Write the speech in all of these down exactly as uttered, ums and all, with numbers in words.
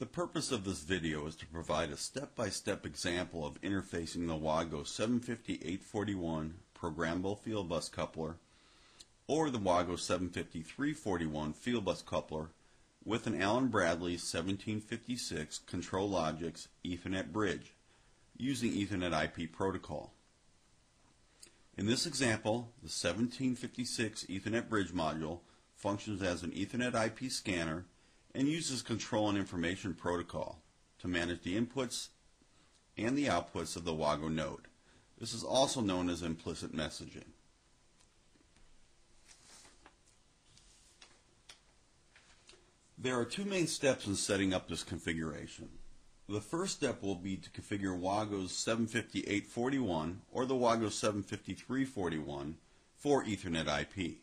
The purpose of this video is to provide a step-by-step example of interfacing the WAGO seven fifty dash eight forty-one programmable field bus coupler or the WAGO seven fifty dash three forty-one field bus coupler with an Allen Bradley seventeen fifty-six ControlLogix Ethernet bridge using Ethernet I P protocol. In this example, the seventeen fifty-six Ethernet bridge module functions as an Ethernet I P scanner and uses control and information protocol to manage the inputs and the outputs of the WAGO node. This is also known as implicit messaging. There are two main steps in setting up this configuration. The first step will be to configure WAGO's seven fifty dash eight forty-one or the WAGO seven fifty dash three forty-one for Ethernet I P.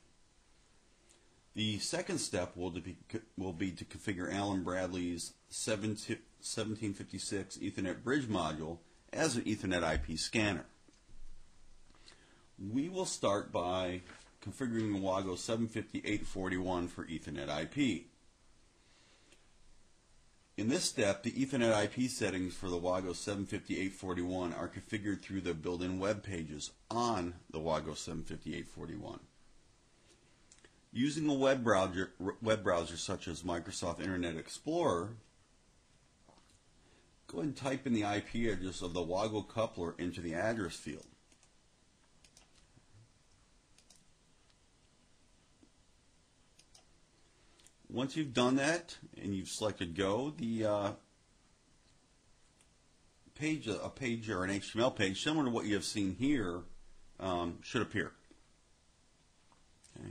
The second step will be, will be to configure Allen Bradley's seventeen fifty-six Ethernet bridge module as an Ethernet I P scanner. We will start by configuring WAGO seven fifty dash eight forty-one for Ethernet I P. In this step, the Ethernet I P settings for the WAGO seven fifty dash eight forty-one are configured through the built-in web pages on the WAGO seven fifty dash eight forty-one. Using a web browser, web browser such as Microsoft Internet Explorer, go ahead and type in the I P address of the WAGO coupler into the address field. Once you've done that and you've selected Go, the uh, page, a page or an H T M L page similar to what you have seen here um, should appear. Okay.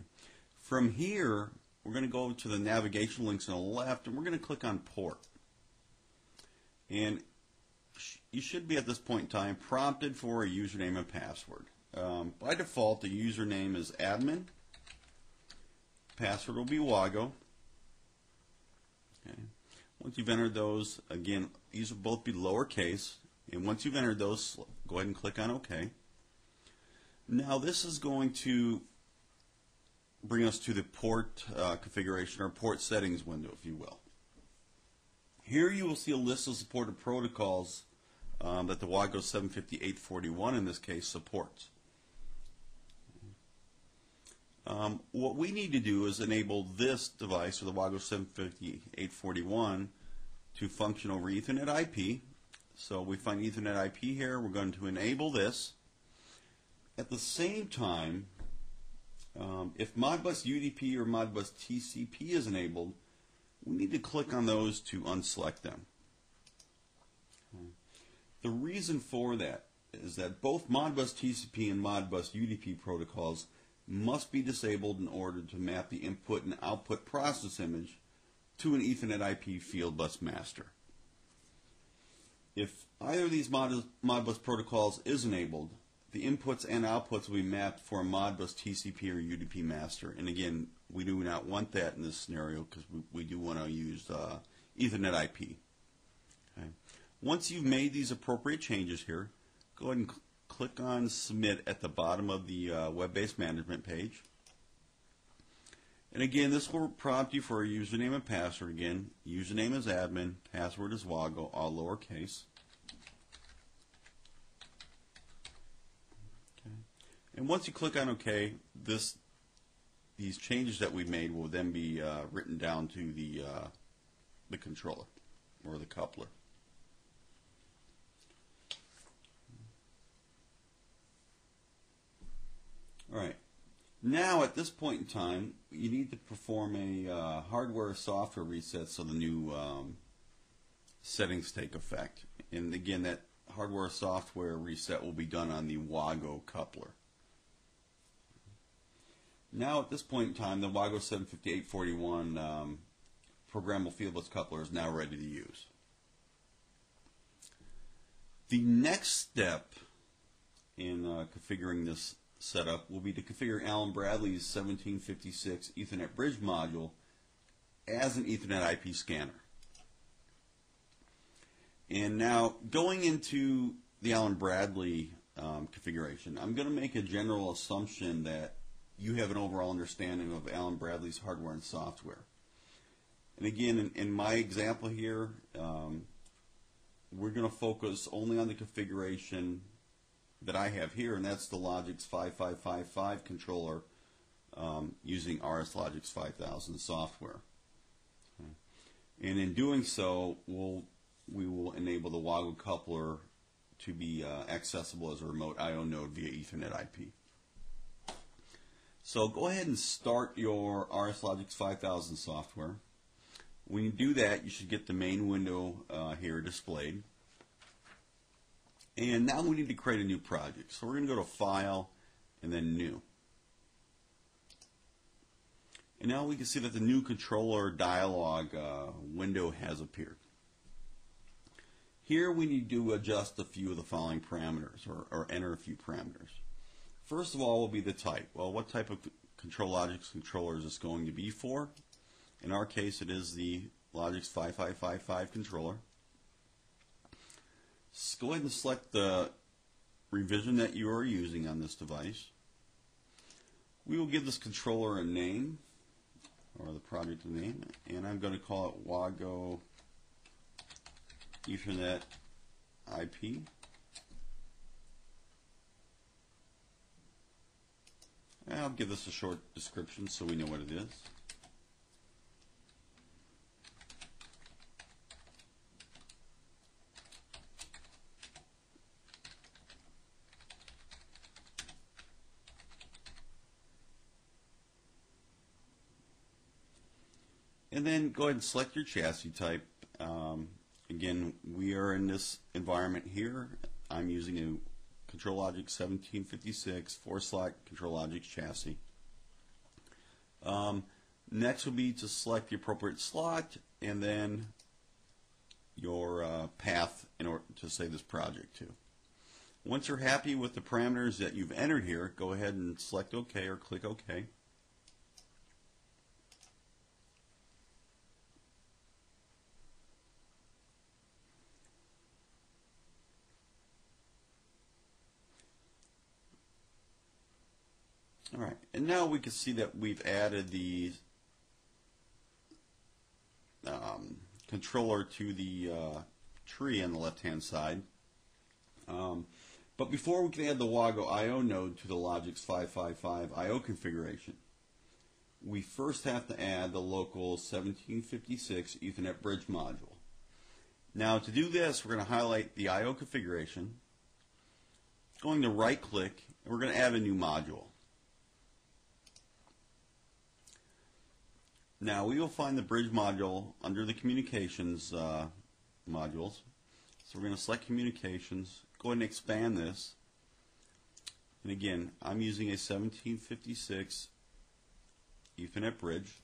From here, we're going to go to the navigation links on the left, and we're going to click on Port. And sh you should be, at this point in time, prompted for a username and password. Um, by default, the username is admin. Password will be WAGO. Okay. Once you've entered those, again, these will both be lowercase. And once you've entered those, go ahead and click on OK. Now, this is going to bring us to the port uh, configuration or port settings window, if you will. Here you will see a list of supported protocols um, that the WAGO seven fifty dash eight forty-one in this case supports. Um, what we need to do is enable this device, or the WAGO seven fifty dash eight forty-one, to function over Ethernet I P. So we find Ethernet I P here. We're going to enable this. At the same time, Um, if Modbus U D P or Modbus T C P is enabled, we need to click on those to unselect them. Okay. The reason for that is that both Modbus T C P and Modbus U D P protocols must be disabled in order to map the input and output process image to an Ethernet I P field bus master. If either of these Modbus, Modbus protocols is enabled, the inputs and outputs will be mapped for a Modbus T C P or U D P master. And again, we do not want that in this scenario because we, we do want to use uh, Ethernet I P. Okay. Once you've made these appropriate changes here, go ahead and cl- click on Submit at the bottom of the uh, web-based management page. And again, this will prompt you for a username and password. Again, username is admin, password is WAGO, all lowercase. And once you click on OK, this, these changes that we've made will then be uh, written down to the, uh, the controller or the coupler. All right. Now, at this point in time, you need to perform a uh, hardware or software reset so the new um, settings take effect. And again, that hardware or software reset will be done on the WAGO coupler. Now, at this point in time, the WAGO seven fifty dash eight forty-one um, programmable field bus coupler is now ready to use. The next step in uh, configuring this setup will be to configure Allen Bradley's seventeen fifty-six Ethernet bridge module as an Ethernet I P scanner. And now, going into the Allen Bradley um, configuration, I'm going to make a general assumption that you have an overall understanding of Allen Bradley's hardware and software. And again, in, in my example here, um, we're going to focus only on the configuration that I have here, and that's the Logix five five five five controller um, using R S Logix five thousand software. Okay. And in doing so, we'll, we will enable the WAGO coupler to be uh, accessible as a remote I O node via Ethernet I P. So go ahead and start your R S Logix five thousand software. When you do that, you should get the main window uh, here displayed. And now we need to create a new project. So we're going to go to File and then New. And now we can see that the New Controller dialog uh, window has appeared. Here we need to adjust a few of the following parameters, or, or enter a few parameters. First of all will be the type. Well, what type of ControlLogix controller is this going to be for? In our case, it is the Logix five five five five controller. So go ahead and select the revision that you are using on this device. We will give this controller a name, or the project a name, and I'm going to call it WAGO Ethernet I P. And I'll give this a short description so we know what it is. And then go ahead and select your chassis type. Um, again, we are in this environment here. I'm using a ControlLogix seventeen fifty-six four-slot ControlLogix chassis. Um, next would be to select the appropriate slot and then your uh, path in order to save this project to. Once you're happy with the parameters that you've entered here, go ahead and select OK or click OK. Alright, and now we can see that we've added the um, controller to the uh, tree on the left hand side. Um, but before we can add the WAGO I O node to the Logix five five five I O configuration, we first have to add the local seventeen fifty-six Ethernet bridge module. Now to do this, we're going to highlight the I O configuration, going to right click, and we're going to add a new module. Now we will find the bridge module under the communications uh, modules. So we're going to select communications, go ahead and expand this. And again, I'm using a seventeen fifty-six Ethernet bridge.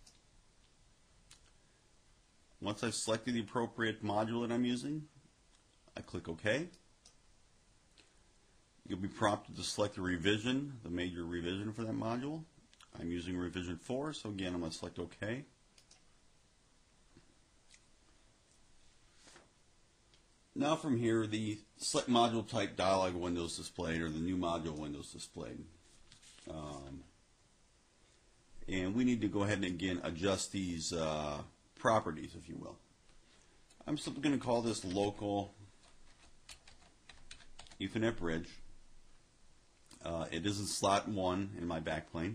Once I've selected the appropriate module that I'm using, I click OK. You'll be prompted to select the revision, the major revision for that module. I'm using revision four, so again, I'm going to select OK. Now from here, the Select Module Type dialog window is displayed, or the New Module window is displayed. Um, and we need to go ahead and again adjust these uh, properties, if you will. I'm simply going to call this Local Ethernet Bridge. Uh, it is in slot one in my backplane.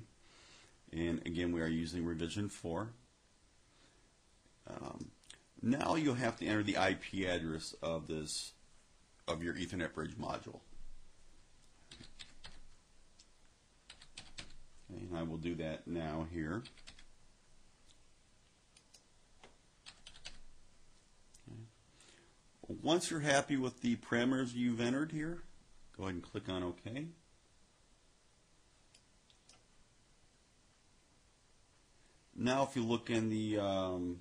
And again, we are using revision four. Um, now you'll have to enter the I P address of this of your Ethernet bridge module. Okay, and I will do that now here. Okay. Once you're happy with the parameters you've entered here, go ahead and click on OK. Now, if you look in the um,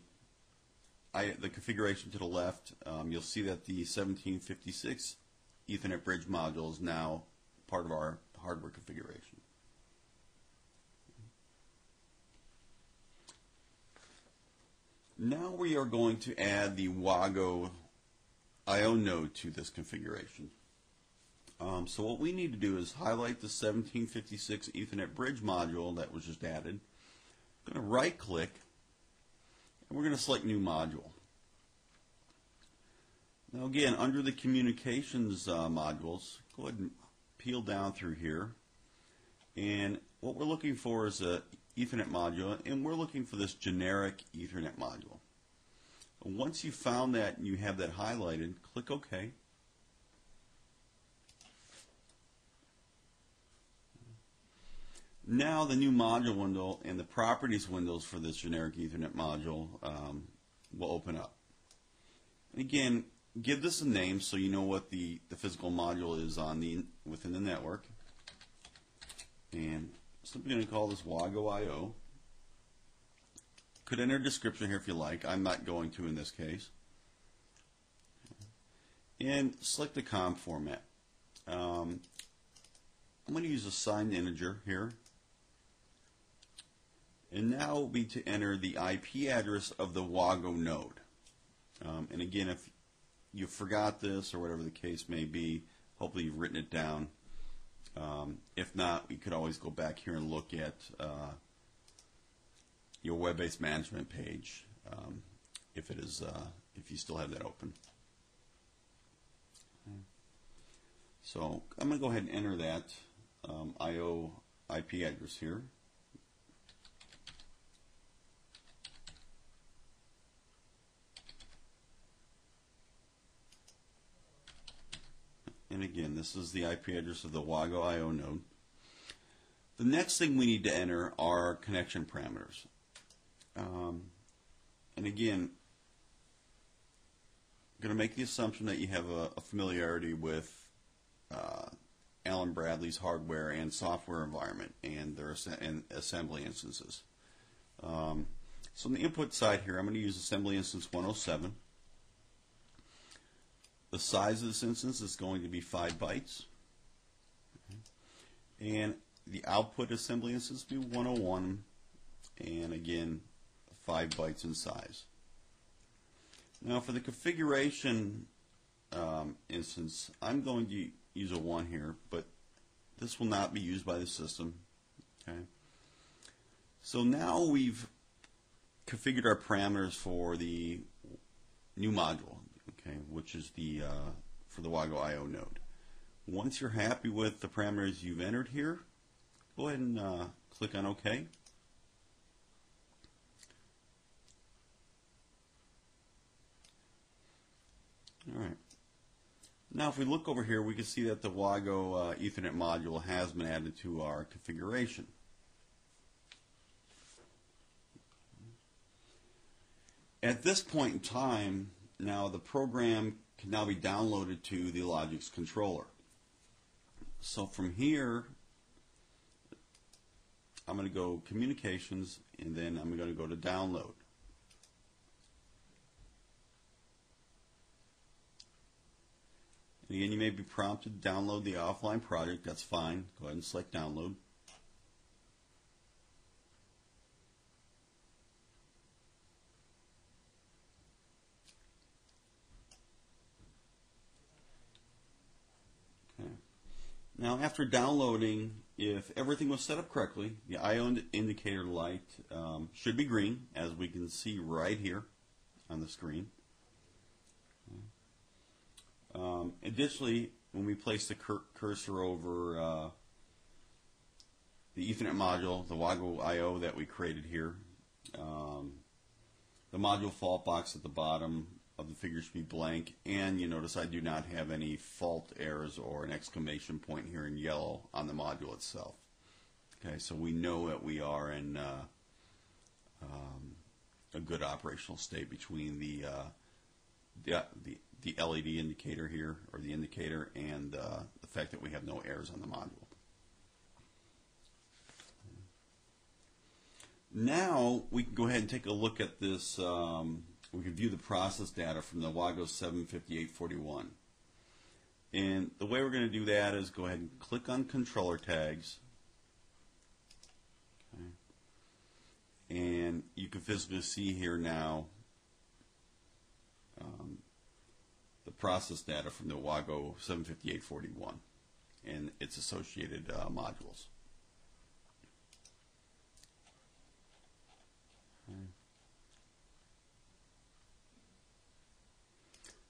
I, the configuration to the left, um, you'll see that the seventeen fifty-six Ethernet bridge module is now part of our hardware configuration. Now we are going to add the WAGO I O node to this configuration. Um, so what we need to do is highlight the seventeen fifty-six Ethernet bridge module that was just added. I'm going to right click and we're going to select New Module. Now again, under the Communications uh, modules, go ahead and peel down through here, and what we're looking for is an Ethernet module, and we're looking for this generic Ethernet module. Once you've found that and you have that highlighted, click OK. Now the new module window and the properties windows for this generic Ethernet module um, will open up. And again, give this a name so you know what the, the physical module is on the within the network. And simply going to call this WAGO I O. Could enter a description here if you like. I'm not going to in this case. And select the C O M format. Um, I'm going to use a signed integer here. And now will be to enter the I P address of the WAGO node. Um, and again, if you forgot this or whatever the case may be, hopefully you've written it down. Um, if not, you could always go back here and look at uh, your web-based management page um, if it is uh, if you still have that open. So I'm going to go ahead and enter that um, I O I P address here. And again, this is the I P address of the WAGO I O node. The next thing we need to enter are connection parameters. Um, and again, I'm going to make the assumption that you have a, a familiarity with uh, Allen Bradley's hardware and software environment and their as and assembly instances. Um, so on the input side here, I'm going to use assembly instance one oh seven. The size of this instance is going to be five bytes. And the output assembly instance will be one oh one. And again, five bytes in size. Now for the configuration um, instance, I'm going to use a one here, but this will not be used by the system. Okay. So now we've configured our parameters for the new module. Okay, which is the uh, for the WAGO I O node. Once you're happy with the parameters you've entered here, go ahead and uh, click on OK. Alright. Now if we look over here, we can see that the WAGO uh, Ethernet module has been added to our configuration. At this point in time, now the program can now be downloaded to the Logix controller. So from here, I'm going to go Communications, and then I'm going to go to Download. And again, you may be prompted to download the offline project. That's fine. Go ahead and select Download. Now after downloading, if everything was set up correctly, the I O indicator light um, should be green, as we can see right here on the screen. Um, additionally, when we place the cur cursor over uh, the Ethernet module, the WAGO I O that we created here, um, the module fault box at the bottom of the figure should be blank, and you notice I do not have any fault errors or an exclamation point here in yellow on the module itself. Okay, so we know that we are in uh, um, a good operational state between the, uh, the, uh, the the L E D indicator here, or the indicator, and uh, the fact that we have no errors on the module. Now we can go ahead and take a look at this. Um, We can view the process data from the WAGO seven fifty dash eight forty-one. And the way we're going to do that is go ahead and click on controller tags. Okay. And you can physically see here now um, the process data from the WAGO seven fifty dash eight forty-one and its associated uh, modules. Okay.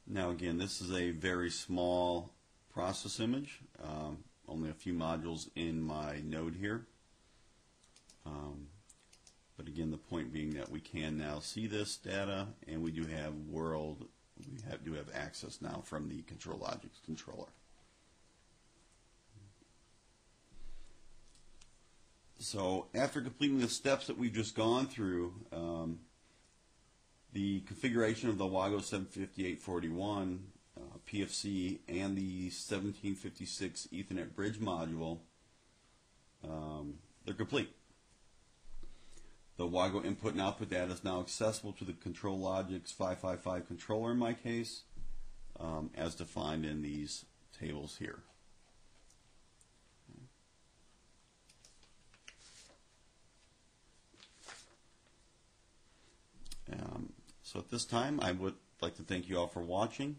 Now again, this is a very small process image, um, only a few modules in my node here. Um, but again, the point being that we can now see this data, and we do have world, we have, do have access now from the ControlLogix controller. So after completing the steps that we've just gone through, um, the configuration of the WAGO seven fifty dash eight forty-one uh, P F C and the seventeen fifty-six Ethernet bridge module, um, they're complete. The WAGO input and output data is now accessible to the ControlLogix five five five controller in my case, um, as defined in these tables here. Um, so at this time, I would like to thank you all for watching.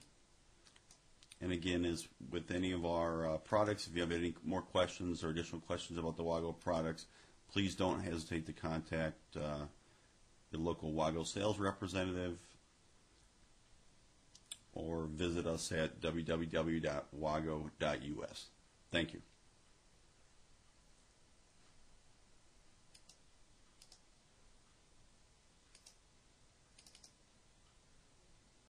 And again, as with any of our uh, products, if you have any more questions or additional questions about the WAGO products, please don't hesitate to contact uh, the local WAGO sales representative or visit us at w w w dot wago dot u s. Thank you.